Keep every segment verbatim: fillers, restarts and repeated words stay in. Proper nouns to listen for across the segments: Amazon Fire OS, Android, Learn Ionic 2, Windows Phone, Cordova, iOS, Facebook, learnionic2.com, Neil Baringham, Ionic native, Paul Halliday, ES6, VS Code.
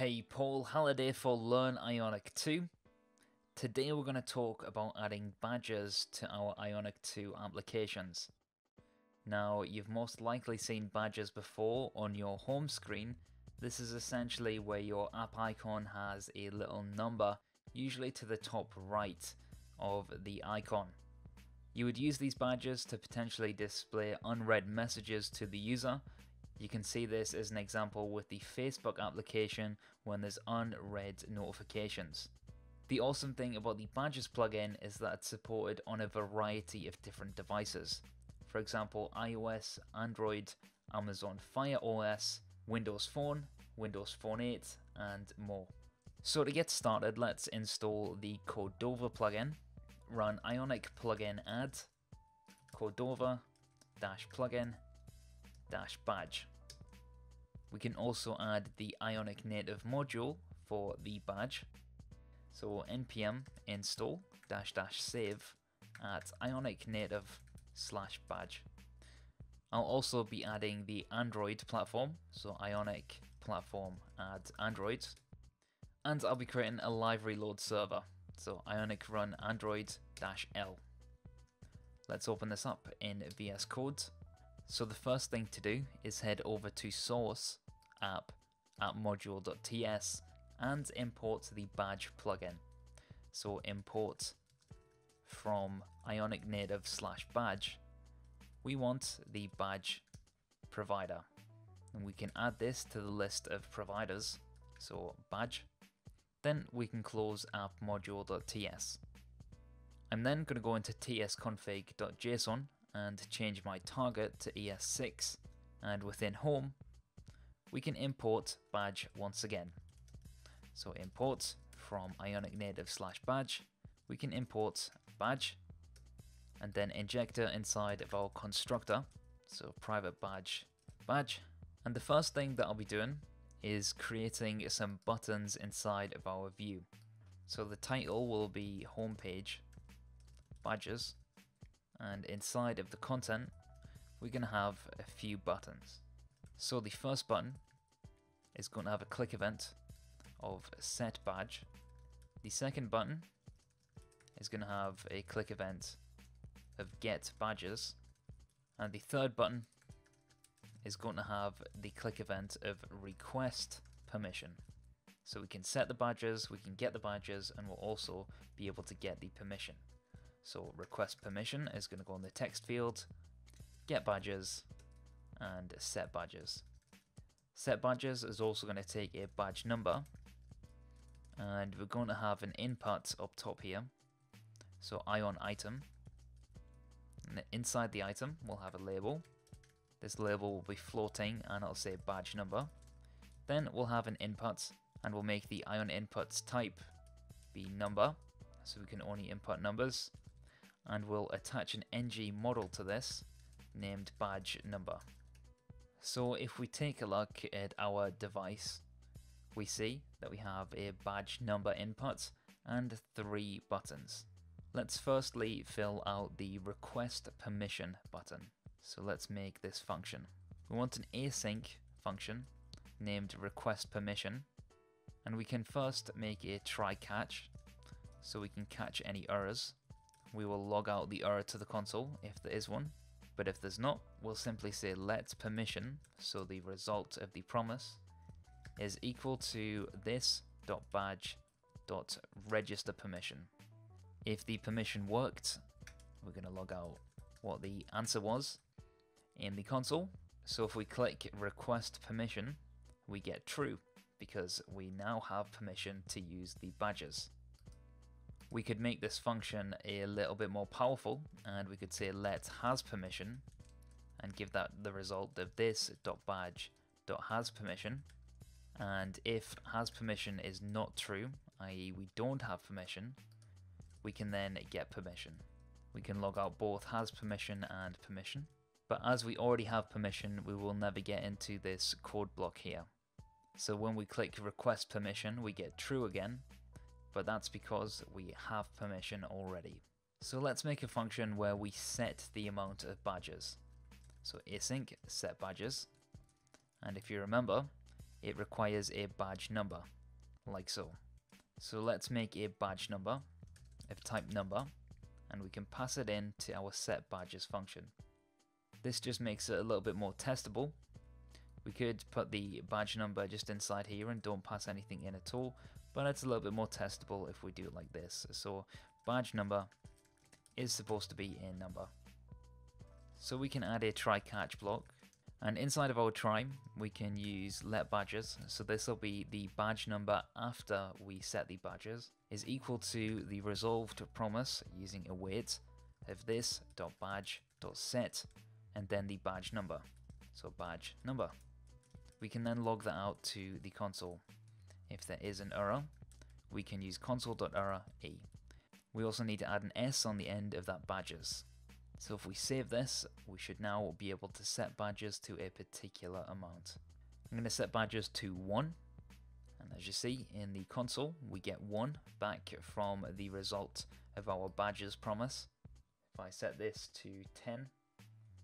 Hey, Paul Halliday for Learn Ionic two. Today we're going to talk about adding badges to our Ionic two applications. Now, you've most likely seen badges before on your home screen. This is essentially where your app icon has a little number, usually to the top right of the icon. You would use these badges to potentially display unread messages to the user. You can see this as an example with the Facebook application when there's unread notifications. The awesome thing about the Badges plugin is that it's supported on a variety of different devices. For example, iOS, Android, Amazon Fire O S, Windows Phone, Windows Phone eight, and more. So to get started, let's install the Cordova plugin. Run Ionic plugin add Cordova-plugin-badge. We can also add the Ionic native module for the badge. So npm install dash dash save at Ionic native slash badge. I'll also be adding the Android platform, so Ionic platform add Android. And I'll be creating a live reload server, so Ionic run Android dash L. Let's open this up in V S Code. So the first thing to do is head over to source, app, app module dot t s and import the badge plugin. So import from Ionic native slash badge. We want the badge provider and we can add this to the list of providers. So badge, then we can close app module dot t s. I'm then going to go into t s config dot j s o n and change my target to E S six, and within home we can import badge once again. So import from Ionic native slash badge, we can import badge and then injector inside of our constructor, so private badge badge. And the first thing that I'll be doing is creating some buttons inside of our view. So the title will be homepage badges. And inside of the content, we're going to have a few buttons. So the first button is going to have a click event of set badge. The second button is going to have a click event of get badges. And the third button is going to have the click event of request permission. So we can set the badges, we can get the badges, and we'll also be able to get the permission. So request permission is going to go in the text field, get badges, and set badges. Set badges is also going to take a badge number, and we're going to have an input up top here. So ion item, and inside the item we'll have a label. This label will be floating and it'll say badge number. Then we'll have an input and we'll make the ion input's type be number, so we can only input numbers. And we'll attach an N G model to this named badge number. So if we take a look at our device, we see that we have a badge number input and three buttons. Let's firstly fill out the request permission button. So let's make this function. We want an async function named request permission, and we can first make a try catch so we can catch any errors. We will log out the error to the console if there is one, but if there's not, we'll simply say let permission, so the result of the promise is equal to this.badge.register permission. If the permission worked, we're going to log out what the answer was in the console. So if we click request permission, we get true because we now have permission to use the badges. We could make this function a little bit more powerful, and we could say let has permission and give that the result of this.badge.has permission. And if has permission is not true, that is we don't have permission, we can then get permission. We can log out both has permission and permission, but as we already have permission, we will never get into this code block here. So when we click request permission, we get true again, but that's because we have permission already. So let's make a function where we set the amount of badges. So async set badges, and if you remember, it requires a badge number, like so. So let's make a badge number of type number, and we can pass it in to our set badges function. This just makes it a little bit more testable. We could put the badge number just inside here and don't pass anything in at all, but it's a little bit more testable if we do it like this. So badge number is supposed to be a number. So we can add a try catch block, and inside of our try we can use let badges. So this will be the badge number after we set the badges is equal to the resolved promise using a wait of this dot badge dot set and then the badge number. So badge number. We can then log that out to the console. If there is an error, we can use console.error e. We also need to add an S on the end of that badges. So if we save this, we should now be able to set badges to a particular amount. I'm going to set badges to one. And as you see in the console, we get one back from the result of our badges promise. If I set this to ten,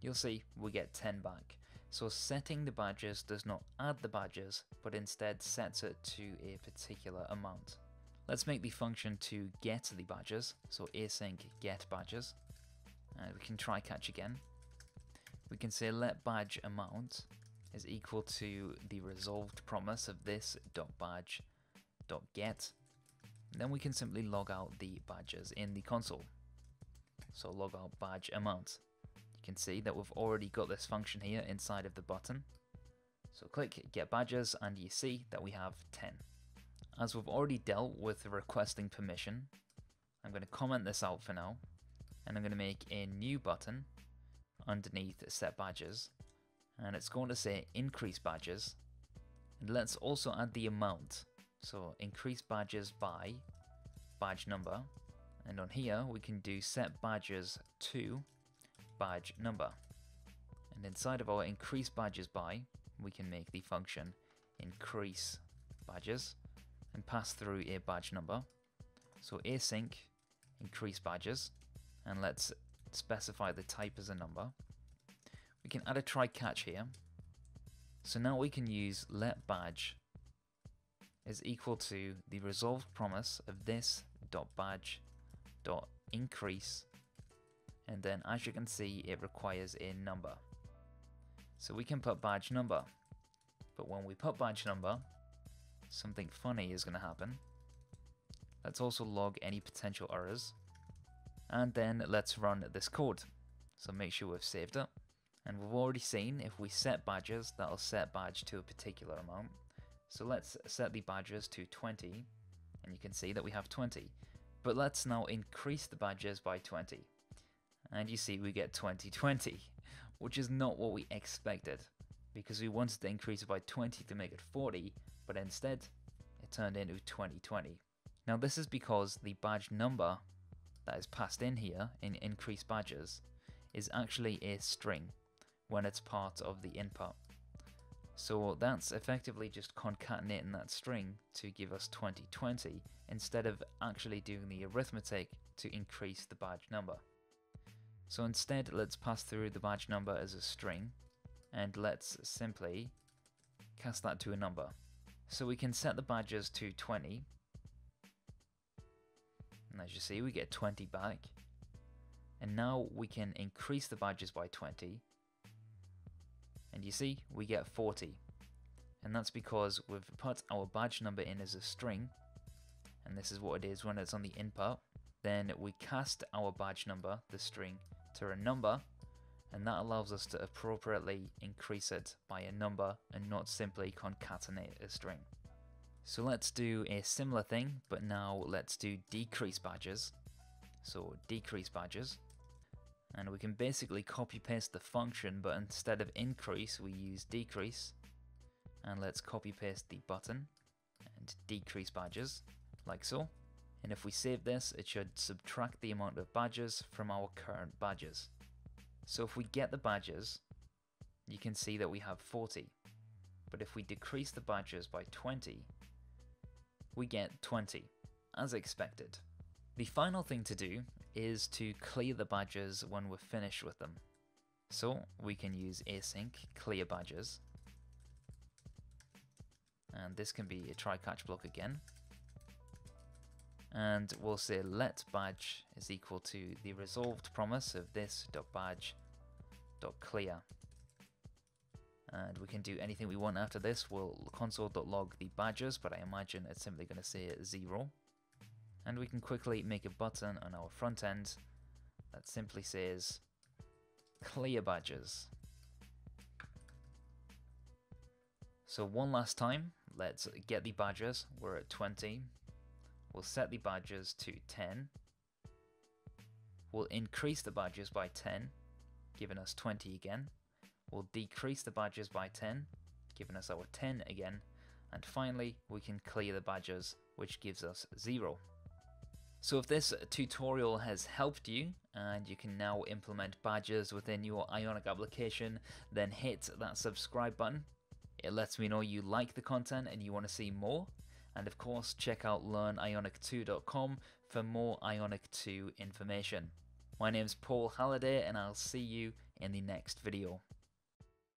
you'll see we get ten back. So setting the badges does not add the badges, but instead sets it to a particular amount. Let's make the function to get the badges, so async get badges, and we can try catch again. We can say let badge amount is equal to the resolved promise of this dot badge dot get. Then we can simply log out the badges in the console. So log out badge amount. You can see that we've already got this function here inside of the button. So click get badges and you see that we have ten. As we've already dealt with requesting permission, I'm going to comment this out for now, and I'm going to make a new button underneath set badges, and it's going to say increase badges, and let's also add the amount. So increase badges by badge number, and on here we can do set badges to badge number, and inside of our increase badges by, we can make the function increase badges and pass through a badge number. So async increase badges, and let's specify the type as a number. We can add a try catch here. So now we can use let badge is equal to the resolved promise of this dot badge dot increase, and then as you can see it requires a number. So we can put badge number, but when we put badge number, something funny is going to happen. Let's also log any potential errors, and then let's run this code. So make sure we've saved it, and we've already seen if we set badges, that'll set badge to a particular amount. So let's set the badges to twenty, and you can see that we have twenty, but let's now increase the badges by twenty, and you see we get twenty twenty, which is not what we expected, because we wanted to increase it by twenty to make it forty, but instead it turned into twenty twenty. Now this is because the badge number that is passed in here in increase badges is actually a string when it's part of the input. So that's effectively just concatenating that string to give us twenty twenty instead of actually doing the arithmetic to increase the badge number. So instead let's pass through the badge number as a string, and let's simply cast that to a number. So we can set the badges to twenty, and as you see we get twenty back, and now we can increase the badges by twenty, and you see we get forty, and that's because we've put our badge number in as a string, and this is what it is when it's on the input. Then we cast our badge number, the string, to a number, and that allows us to appropriately increase it by a number and not simply concatenate a string. So let's do a similar thing, but now let's do decrease badges. So decrease badges, and we can basically copy paste the function, but instead of increase we use decrease, and let's copy paste the button and decrease badges like so, and if we save this it should subtract the amount of badges from our current badges. So if we get the badges, you can see that we have forty, but if we decrease the badges by twenty, we get twenty, as expected. The final thing to do is to clear the badges when we're finished with them. So we can use async clear badges, and this can be a try catch block again. And we'll say let badge is equal to the resolved promise of this.badge.clear. And we can do anything we want after this. We'll console.log the badges, but I imagine it's simply going to say zero. And we can quickly make a button on our front end that simply says clear badges. So one last time, let's get the badges. We're at twenty. We'll set the badges to ten. We'll increase the badges by ten, giving us twenty again. We'll decrease the badges by ten, giving us our ten again. And finally, we can clear the badges, which gives us zero. So if this tutorial has helped you and you can now implement badges within your Ionic application, then hit that subscribe button. It lets me know you like the content and you want to see more. And of course, check out learn ionic two dot com for more Ionic two information. My name's Paul Halliday, and I'll see you in the next video.